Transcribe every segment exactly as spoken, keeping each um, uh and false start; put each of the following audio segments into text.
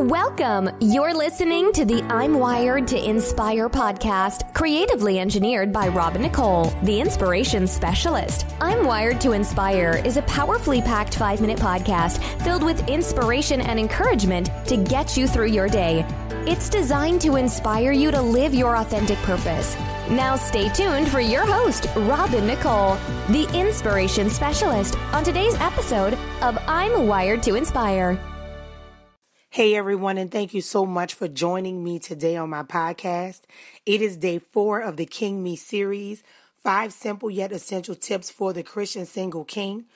Welcome! You're listening to the I'm Wired to Inspire podcast, creatively engineered by Robin Nicole, the inspiration specialist. I'm Wired to Inspire is a powerfully packed five-minute podcast filled with inspiration and encouragement to get you through your day. It's designed to inspire you to live your authentic purpose. Now stay tuned for your host, Robin Nicole, the inspiration specialist, on today's episode of I'm Wired to Inspire. Hey everyone, and thank you so much for joining me today on my podcast. It is day four of the King Me series, five simple yet essential tips for the Christian single king.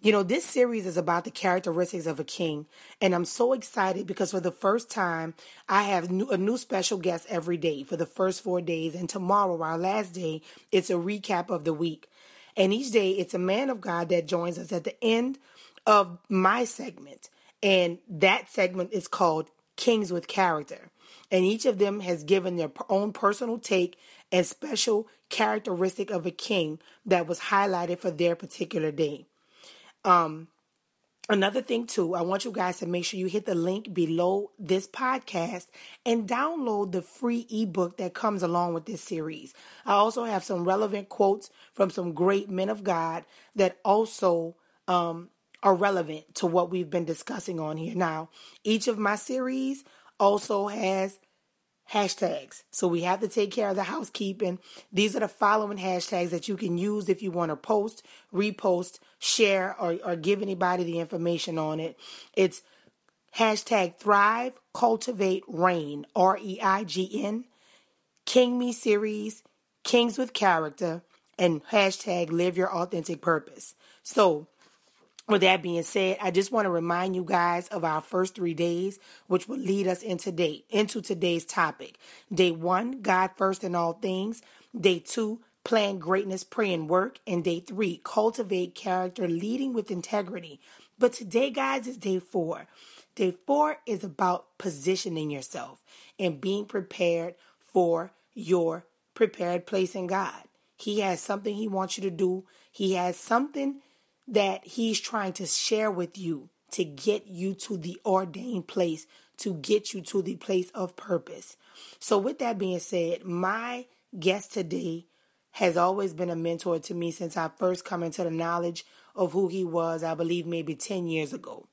You know, this series is about the characteristics of a king, and I'm so excited because for the first time, I have new, a new special guest every day for the first four days, and tomorrow, our last day, it's a recap of the week. And each day, it's a man of God that joins us at the end of my segment. And that segment is called Kings with Character. And each of them has given their own personal take and special characteristic of a king that was highlighted for their particular day. Um, another thing too, I want you guys to make sure you hit the link below this podcast and download the free ebook that comes along with this series. I also have some relevant quotes from some great men of God that also, um, are relevant to what we've been discussing on here. Now, each of my series also has hashtags. So we have to take care of the housekeeping. These are the following hashtags that you can use if you want to post, repost, share, or, or give anybody the information on it. It's hashtag Thrive, Cultivate, Reign, R E I G N, King Me Series, Kings with Character, and hashtag Live Your Authentic Purpose. So, with that being said, I just want to remind you guys of our first three days, which will lead us in today, into today's topic. Day one, God first in all things. Day two, plan greatness, pray and work. And day three, cultivate character, leading with integrity. But today, guys, is day four. Day four is about positioning yourself and being prepared for your prepared place in God. He has something he wants you to do. He has something that he's trying to share with you to get you to the ordained place, to get you to the place of purpose. So with that being said, my guest today has always been a mentor to me since I first come into the knowledge of who he was, I believe maybe ten years ago.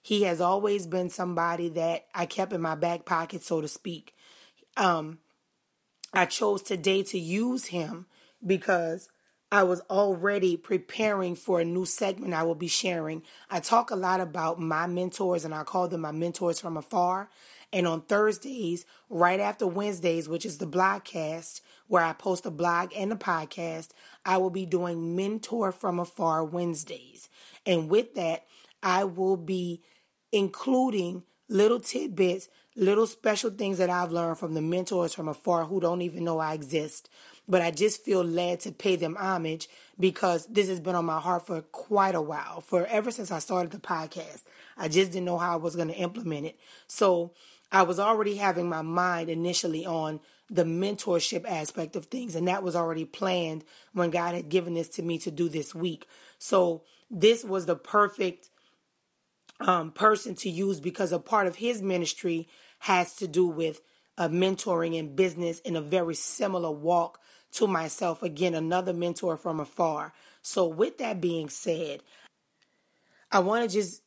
He has always been somebody that I kept in my back pocket, so to speak. Um, I chose today to use him because I was already preparing for a new segment I will be sharing. I talk a lot about my mentors, and I call them my mentors from afar. And on Thursdays, right after Wednesdays, which is the blogcast, where I post a blog and a podcast, I will be doing Mentor from Afar Wednesdays. And with that, I will be including little tidbits, little special things that I've learned from the mentors from afar who don't even know I exist. But I just feel led to pay them homage because this has been on my heart for quite a while, for ever since I started the podcast. I just didn't know how I was going to implement it. So I was already having my mind initially on the mentorship aspect of things, and that was already planned when God had given this to me to do this week. So this was the perfect Um, person to use because a part of his ministry has to do with uh, mentoring and business in a very similar walk to myself. Again, another mentor from afar. So with that being said, I want to just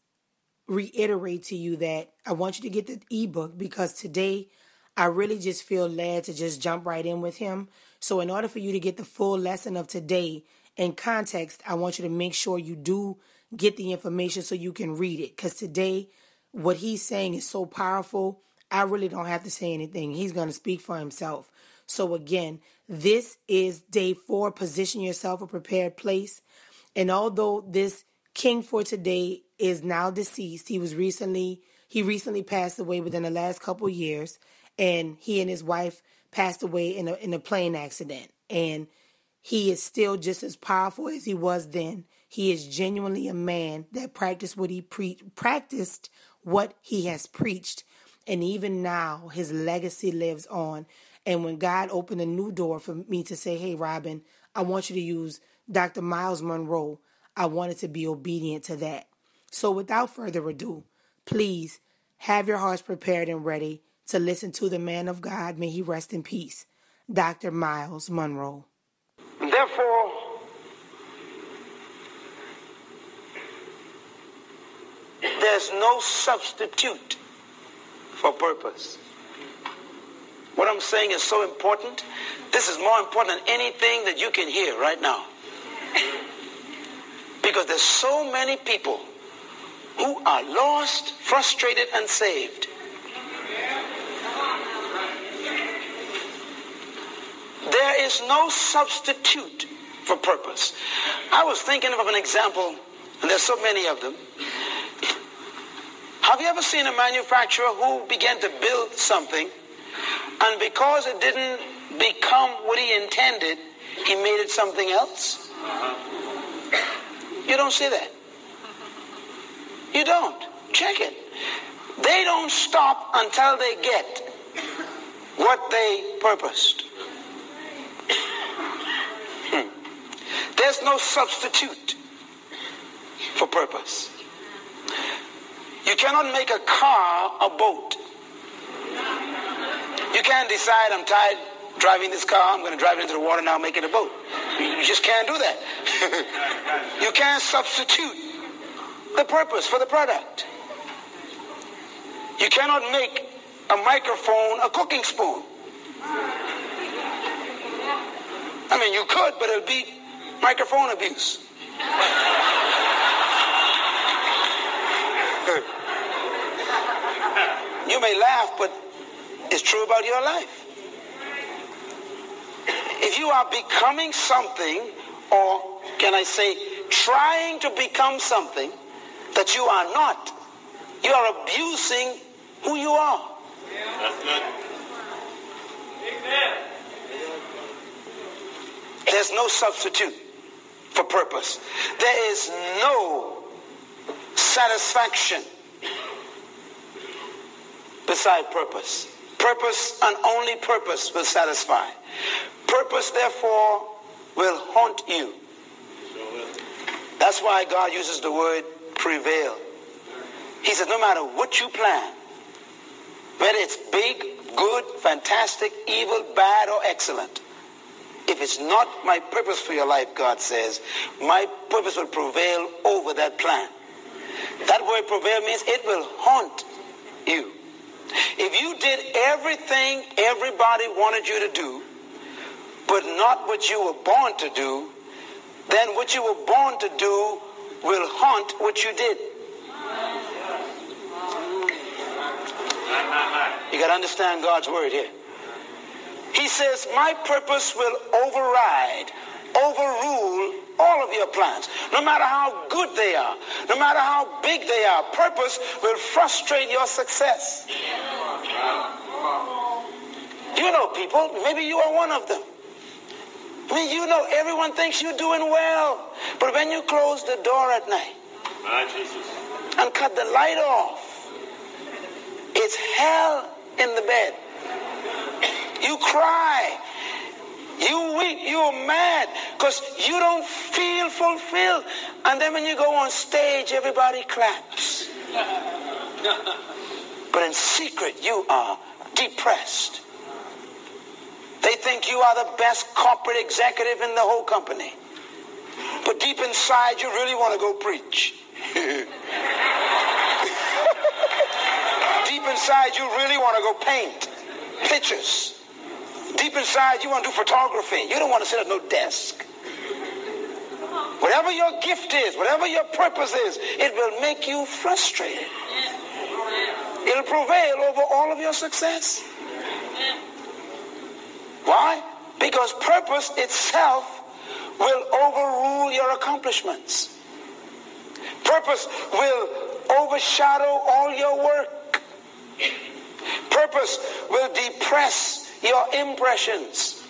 reiterate to you that I want you to get the ebook because today I really just feel led to just jump right in with him. So in order for you to get the full lesson of today in context, I want you to make sure you do get the information so you can read it. Because today, what he's saying is so powerful, I really don't have to say anything. He's going to speak for himself. So again, this is day four, position yourself a prepared place. And although this king for today is now deceased, he was recently, he recently passed away within the last couple of years. And he and his wife passed away in a, in a plane accident. And he is still just as powerful as he was then. He is genuinely a man that practiced what he pre- practiced what he has preached. And even now, his legacy lives on. And when God opened a new door for me to say, hey, Robin, I want you to use Doctor Myles Munroe, I wanted to be obedient to that. So without further ado, please Have your hearts prepared and ready to listen to the man of God, may he rest in peace, Doctor Myles Munroe. Therefore, there's no substitute for purpose. What I'm saying is so important. This is more important than anything that you can hear right now. Because there's so many people who are lost, frustrated, and saved. There is no substitute for purpose. I was thinking of an example, and there's so many of them. Have you ever seen a manufacturer who began to build something, and because it didn't become what he intended, he made it something else? You don't see that. You don't. Check it. They don't stop until they get what they purposed. Hmm. There's no substitute for purpose. You cannot make a car a boat. You can't decide, I'm tired driving this car, I'm going to drive it into the water now, make it a boat. You just can't do that. You can't substitute the purpose for the product. You cannot make a microphone a cooking spoon. I mean, you could, but it would be microphone abuse. You may laugh, but it's true about your life. If you are becoming something, or can I say, trying to become something that you are not, you are abusing who you are. That's good. Amen. There's no substitute for purpose. There is no satisfaction beside purpose. Purpose and only purpose will satisfy. Purpose, therefore, will haunt you. That's why God uses the word prevail. He says, no matter what you plan, whether it's big, good, fantastic, evil, bad, or excellent, if it's not my purpose for your life, God says, my purpose will prevail over that plan. That word prevail means it will haunt you. If you did everything everybody wanted you to do, but not what you were born to do, then what you were born to do will haunt what you did. You got to understand God's word here. He says, my purpose will override, overrule all of your plans, no matter how good they are, no matter how big they are. Purpose will frustrate your success. You know people, maybe you are one of them. I mean, you know, everyone thinks you're doing well, but when you close the door at night and cut the light off, it's hell in the bed. You cry. You weep, you're mad because you don't feel fulfilled. And then when you go on stage, everybody claps. But in secret, you are depressed. They think you are the best corporate executive in the whole company. But deep inside, you really want to go preach. Deep inside, you really want to go paint pictures. Deep inside, you want to do photography. You don't want to sit at no desk. Whatever your gift is, whatever your purpose is, it will make you frustrated. It'll prevail over all of your success. Why? Because purpose itself will overrule your accomplishments. Purpose will overshadow all your work. Purpose will depress your impressions.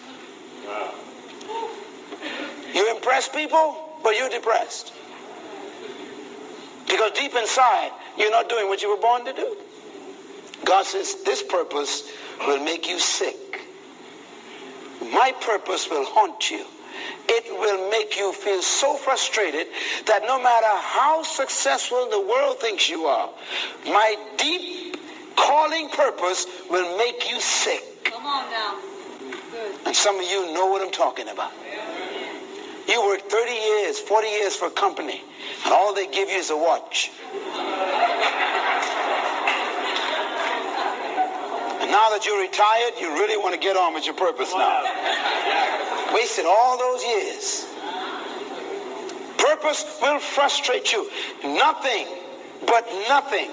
You impress people, but you're depressed. Because deep inside, you're not doing what you were born to do. God says, this purpose will make you sick. My purpose will haunt you. It will make you feel so frustrated that no matter how successful the world thinks you are, my deep fulfilling purpose will make you sick. Come on now. Good. And some of you know what I'm talking about. Yeah. You work thirty years, forty years for a company, and all they give you is a watch. And now that you're retired, you really want to get on with your purpose now. Wasted all those years. Purpose will frustrate you. Nothing, but nothing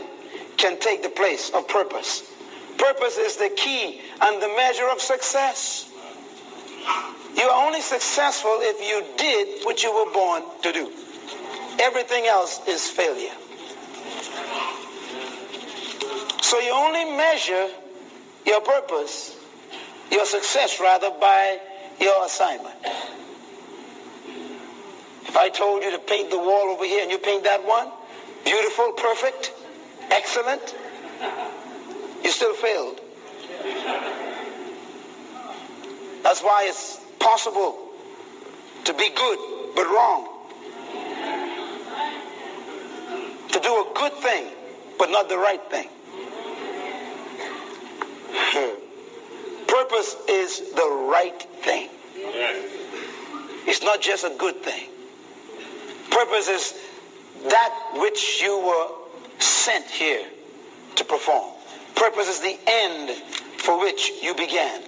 can take the place of purpose. Purpose is the key and the measure of success. You are only successful if you did what you were born to do. Everything else is failure. So you only measure your purpose, your success rather, by your assignment. If I told you to paint the wall over here and you paint that one, beautiful, perfect, excellent, you still failed. That's why it's possible to be good but wrong. To do a good thing but not the right thing. Purpose is the right thing. It's not just a good thing. Purpose is that which you were sent here to perform. Purpose is the end for which you began.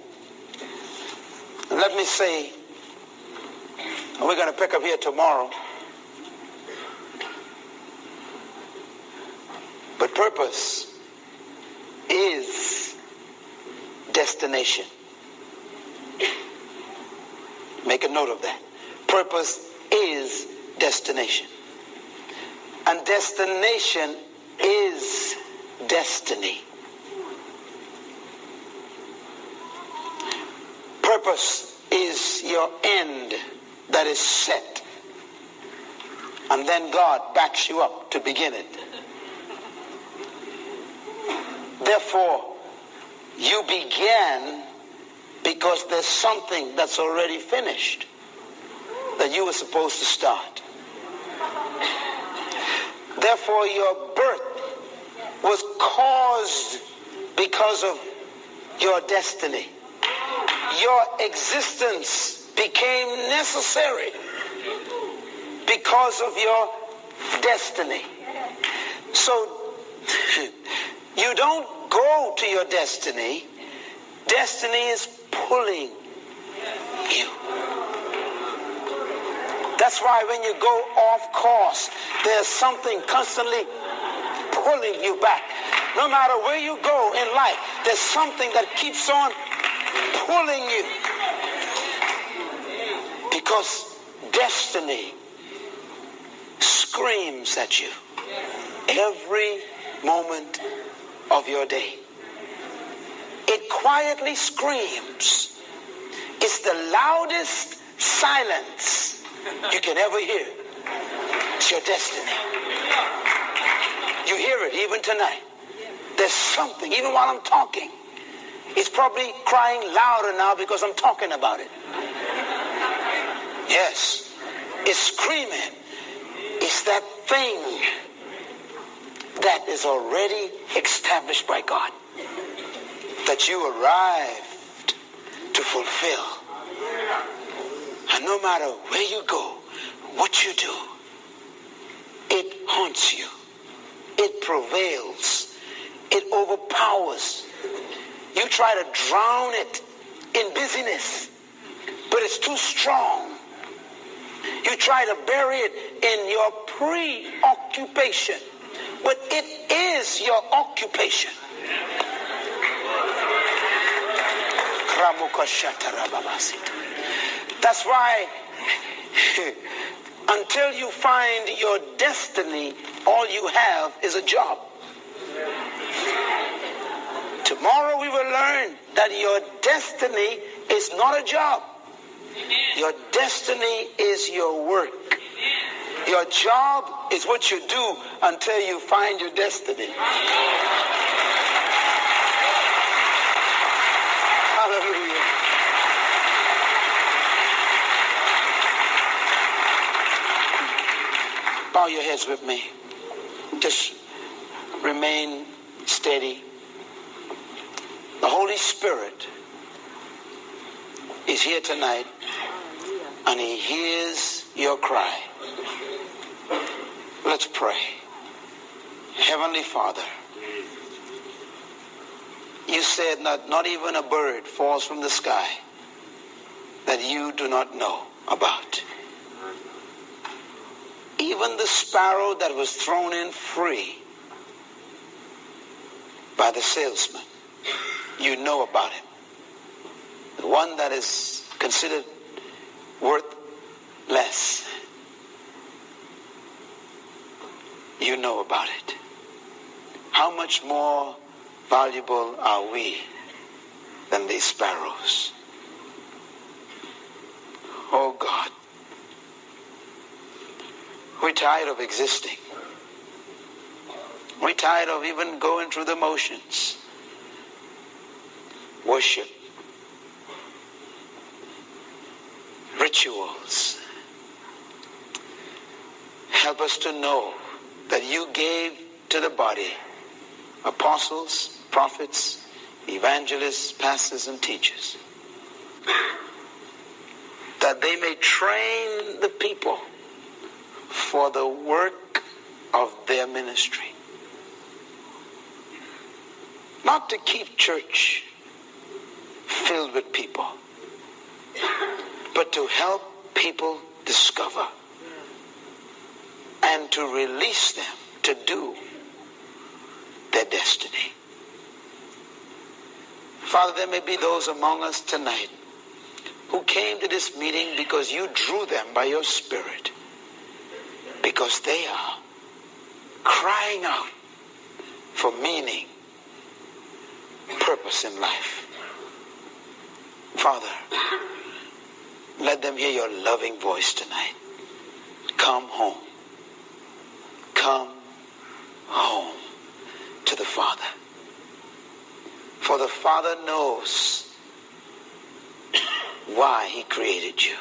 Let me say, and we're going to pick up here tomorrow, but purpose is destination. Make a note of that. Purpose is destination. And destination is destiny. Purpose is your end that is set. And then God backs you up to begin it. Therefore, you began because there's something that's already finished that you were supposed to start. Therefore, your birth was caused because of your destiny. Your existence became necessary because of your destiny. So, you don't go to your destiny. Destiny is pulling you. That's why when you go off course, there's something constantly pulling you back. No matter where you go in life, there's something that keeps on pulling you. Because destiny screams at you every moment of your day. It quietly screams. It's the loudest silence you can ever hear. It's your destiny. You hear it even tonight. There's something, even while I'm talking. It's probably crying louder now because I'm talking about it. Yes. It's screaming. It's that thing that is already established by God, that you arrived to fulfill. And no matter where you go, what you do, it haunts you. It prevails. It overpowers. You try to drown it in busyness, but it's too strong. You try to bury it in your preoccupation, but it is your occupation. That's why until you find your destiny, all you have is a job. Tomorrow we will learn that your destiny is not a job. Your destiny is your work. Your job is what you do until you find your destiny. Hallelujah. Bow your heads with me. Just remain steady. Holy Spirit is here tonight, and he hears your cry. Let's pray. Heavenly Father, you said not, not even a bird falls from the sky that you do not know about. Even the sparrow that was thrown in free by the salesman, you know about him. The one that is considered worth less, you know about it. How much more valuable are we than these sparrows? Oh God, we're tired of existing. We're tired of even going through the motions. Worship, rituals. Help us to know that you gave to the body apostles, prophets, evangelists, pastors, and teachers, that they may train the people for the work of their ministry. Not to keep church filled with people, but to help people discover and to release them to do their destiny. Father, there may be those among us tonight who came to this meeting because you drew them by your Spirit, because they are crying out for meaning, purpose in life. Father, let them hear your loving voice tonight. Come home. Come home to the Father. For the Father knows why he created you.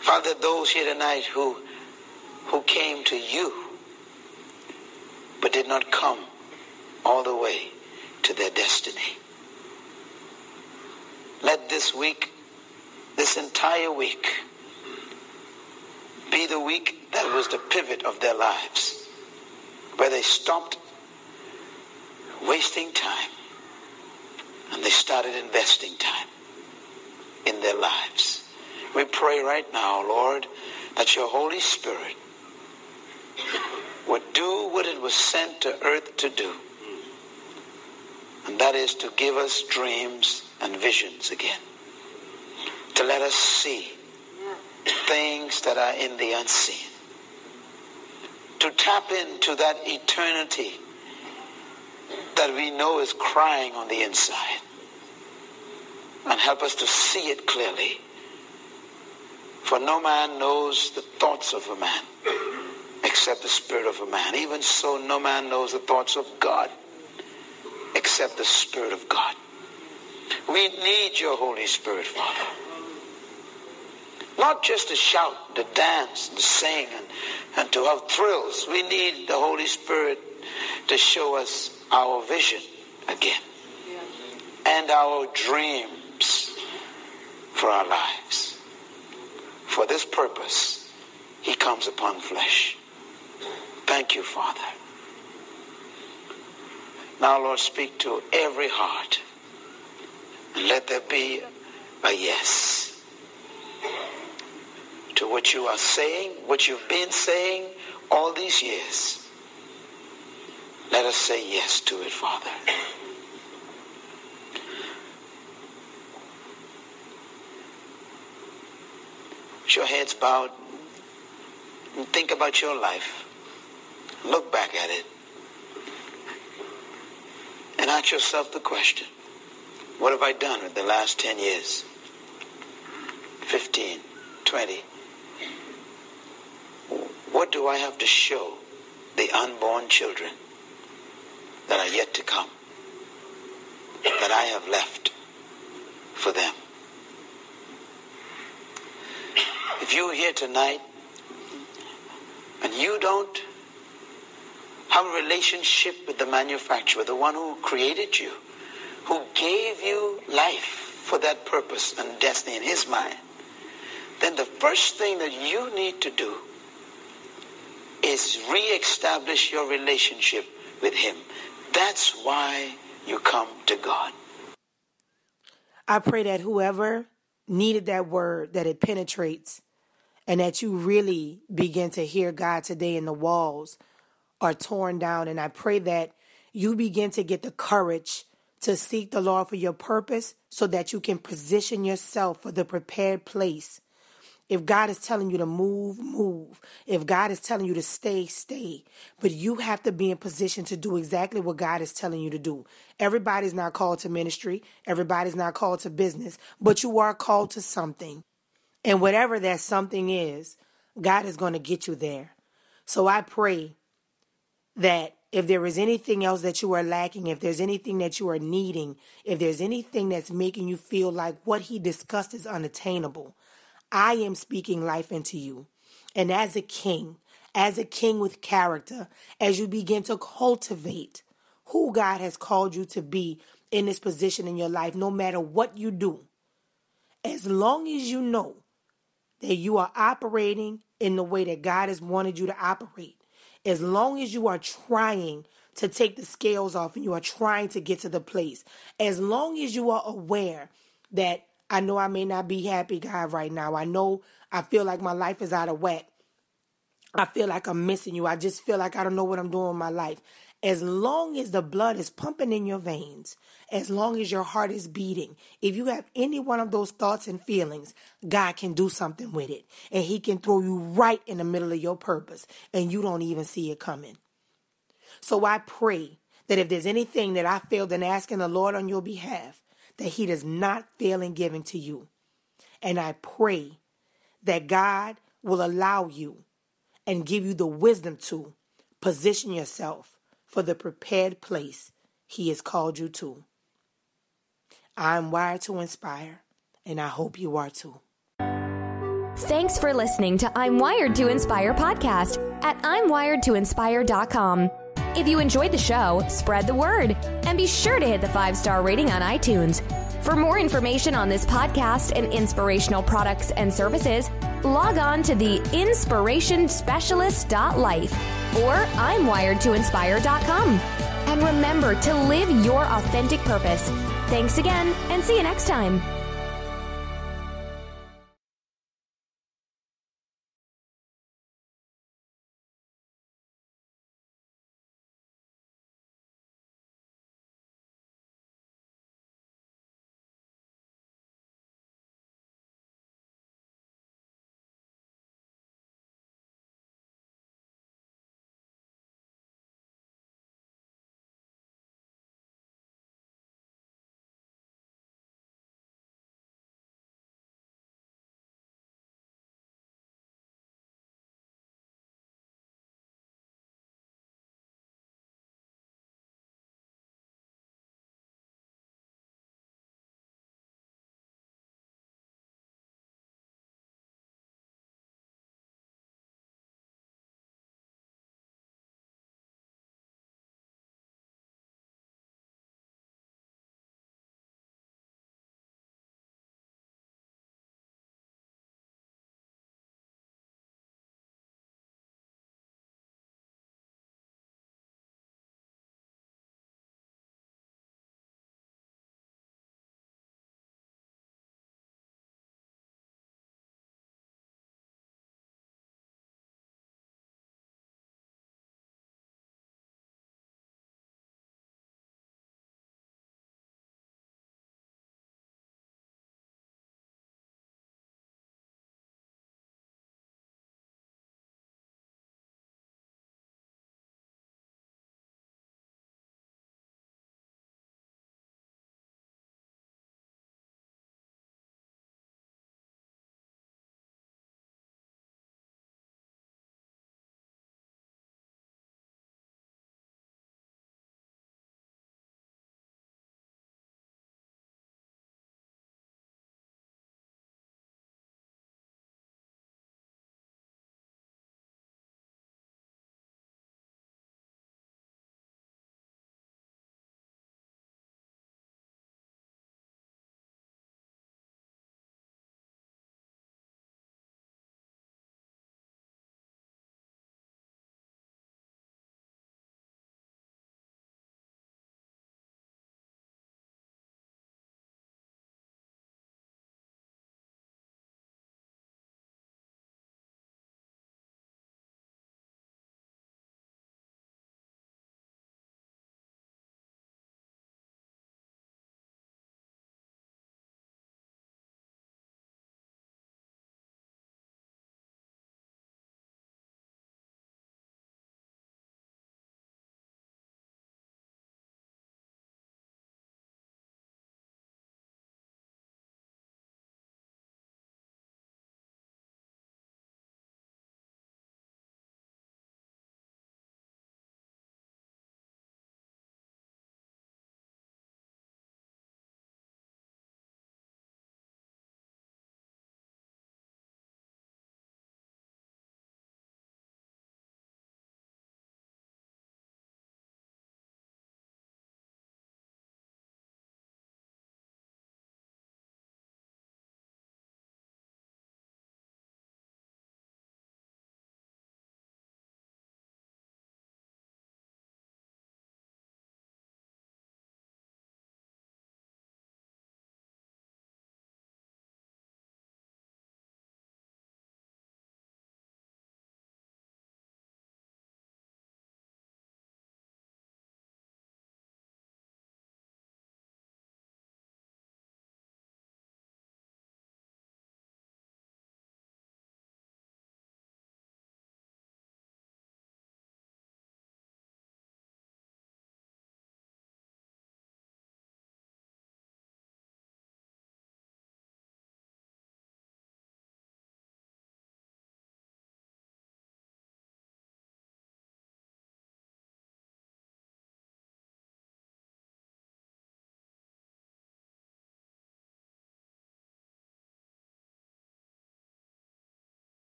Father, those here tonight who, who came to you but did not come all the way to their destiny. Let this week, this entire week, be the week that was the pivot of their lives, where they stopped wasting time and they started investing time in their lives. We pray right now, Lord, that your Holy Spirit would do what it was sent to earth to do, and that is to give us dreams and visions again, to let us see things that are in the unseen, to tap into that eternity that we know is crying on the inside, and help us to see it clearly. For no man knows the thoughts of a man except the spirit of a man. Even so, no man knows the thoughts of God except the Spirit of God. We need your Holy Spirit, Father. Not just to shout, to dance, to sing, and, and to have thrills. We need the Holy Spirit to show us our vision again and our dreams for our lives. For this purpose, he comes upon flesh. Thank you, Father. Now, Lord, speak to every heart. And let there be a yes to what you are saying, what you've been saying all these years. Let us say yes to it, Father. With your heads bowed, and think about your life. Look back at it. And ask yourself the question. What have I done in the last ten years? fifteen, twenty. What do I have to show the unborn children that are yet to come, that I have left for them? If you're here tonight and you don't have a relationship with the manufacturer, the one who created you, who gave you life for that purpose and destiny in his mind, then the first thing that you need to do is reestablish your relationship with him. That's why you come to God. I pray that whoever needed that word, that it penetrates, and that you really begin to hear God today, and the walls are torn down. And I pray that you begin to get the courage to seek the Lord for your purpose, so that you can position yourself for the prepared place. If God is telling you to move, move. If God is telling you to stay, stay. But you have to be in position to do exactly what God is telling you to do. Everybody's not called to ministry. Everybody's not called to business. But you are called to something. And whatever that something is, God is going to get you there. So I pray that if there is anything else that you are lacking, if there's anything that you are needing, if there's anything that's making you feel like what he discussed is unattainable, I am speaking life into you. And as a king, as a king with character, as you begin to cultivate who God has called you to be in this position in your life, no matter what you do, as long as you know that you are operating in the way that God has wanted you to operate, as long as you are trying to take the scales off and you are trying to get to the place, as long as you are aware that I know I may not be happy, God, right now. I know I feel like my life is out of whack. I feel like I'm missing you. I just feel like I don't know what I'm doing with my life. As long as the blood is pumping in your veins, as long as your heart is beating, if you have any one of those thoughts and feelings, God can do something with it. And he can throw you right in the middle of your purpose, and you don't even see it coming. So I pray that if there's anything that I failed in asking the Lord on your behalf, that he does not fail in giving to you. And I pray that God will allow you and give you the wisdom to position yourself for the prepared place he has called you to. I'm wired to inspire, and I hope you are too. Thanks for listening to I'm Wired to Inspire podcast at I'm wired to inspire dot com. If you enjoyed the show, spread the word and be sure to hit the five-star rating on iTunes. For more information on this podcast and inspirational products and services, log on to the inspiration specialist dot life or I'm wired to inspire dot com. And remember to live your authentic purpose. Thanks again and see you next time.